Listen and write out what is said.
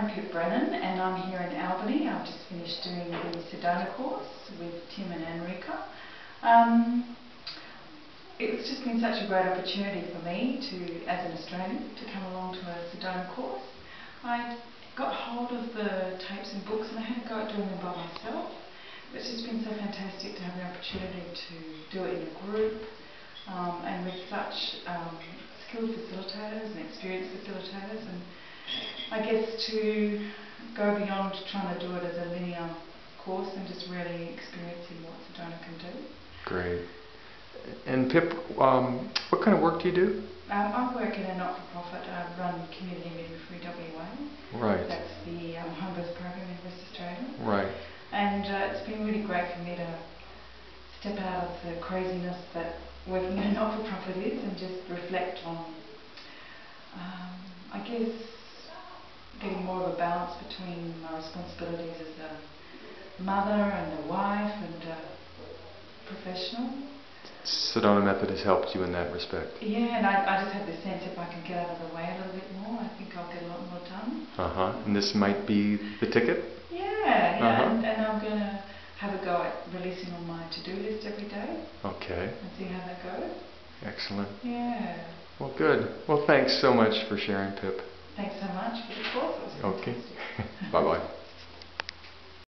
I'm Pip Brennan and I'm here in Albany. I've just finished doing the Sedona course with Tim and Annrika. It's just been such a great opportunity for me to, as an Australian, to come along to a Sedona course. I got hold of the tapes and books and I had a go at doing them by myself. It's just been so fantastic to have the opportunity to do it in a group and with such skilled facilitators and experienced facilitators, and I guess to go beyond trying to do it as a linear course and just really experiencing what Sedona can do. Great. And Pip, what kind of work do you do? I work in a not-for-profit. I run Community Media Free WA. Right. That's the home birth program in Western Australia. Right. And it's been really great for me to step out of the craziness that working in a not-for-profit is and just reflect on, I guess, getting more of a balance between my responsibilities as a mother and a wife and a professional. Sedona Method has helped you in that respect. Yeah, and I just have the sense if I can get out of the way a little bit more, I think I'll get a lot more done. And this might be the ticket? Yeah, and I'm going to have a go at releasing all my to-do list every day. Okay. And see how that goes. Excellent. Yeah. Well, good. Well, thanks so much for sharing, Pip. Thanks so much for the course. Okay. Bye-bye.